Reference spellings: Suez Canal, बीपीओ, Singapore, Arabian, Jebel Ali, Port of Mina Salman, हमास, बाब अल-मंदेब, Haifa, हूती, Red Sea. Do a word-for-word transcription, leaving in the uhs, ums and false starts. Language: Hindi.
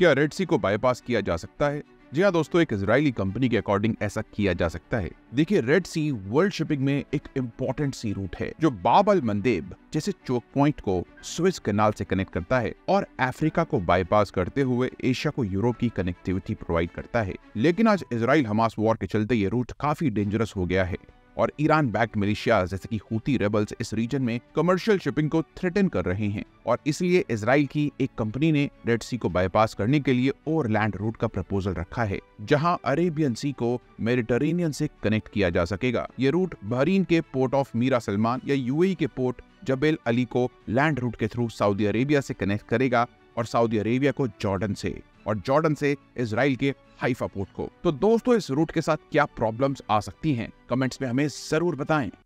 क्या रेड सी को बाईपास किया जा सकता है? जी हाँ दोस्तों, एक इजरायली कंपनी के अकॉर्डिंग ऐसा किया जा सकता है। देखिए, रेड सी वर्ल्ड शिपिंग में एक इम्पोर्टेंट सी रूट है जो बाब अल-मंदेब जैसे चोक पॉइंट को स्वेज कैनाल से कनेक्ट करता है और अफ्रीका को बाईपास करते हुए एशिया को यूरोप की कनेक्टिविटी प्रोवाइड करता है। लेकिन आज इसराइल हमास वॉर के चलते ये रूट काफी डेंजरस हो गया है और ईरान बैक्ड मिलिशिया जैसे कि हूती रेबल्स इस रीजन में कमर्शियल शिपिंग को थ्रेटन कर रहे हैं और इसलिए इजराइल की एक कंपनी ने रेड सी को बाईपास करने के लिए ओवरलैंड रूट का प्रपोजल रखा है, जहां अरेबियन सी को मेडिटेरेनियन से कनेक्ट किया जा सकेगा। ये रूट बहरीन के पोर्ट ऑफ मीरा सलमान या यूएई के पोर्ट जबेल अली को लैंड रूट के थ्रू सऊदी अरेबिया से कनेक्ट करेगा और सऊदी अरेबिया को जॉर्डन से और जॉर्डन से इजराइल के हाइफा पोर्ट को। तो दोस्तों, इस रूट के साथ क्या प्रॉब्लम्स आ सकती हैं? कमेंट्स में हमें जरूर बताएं।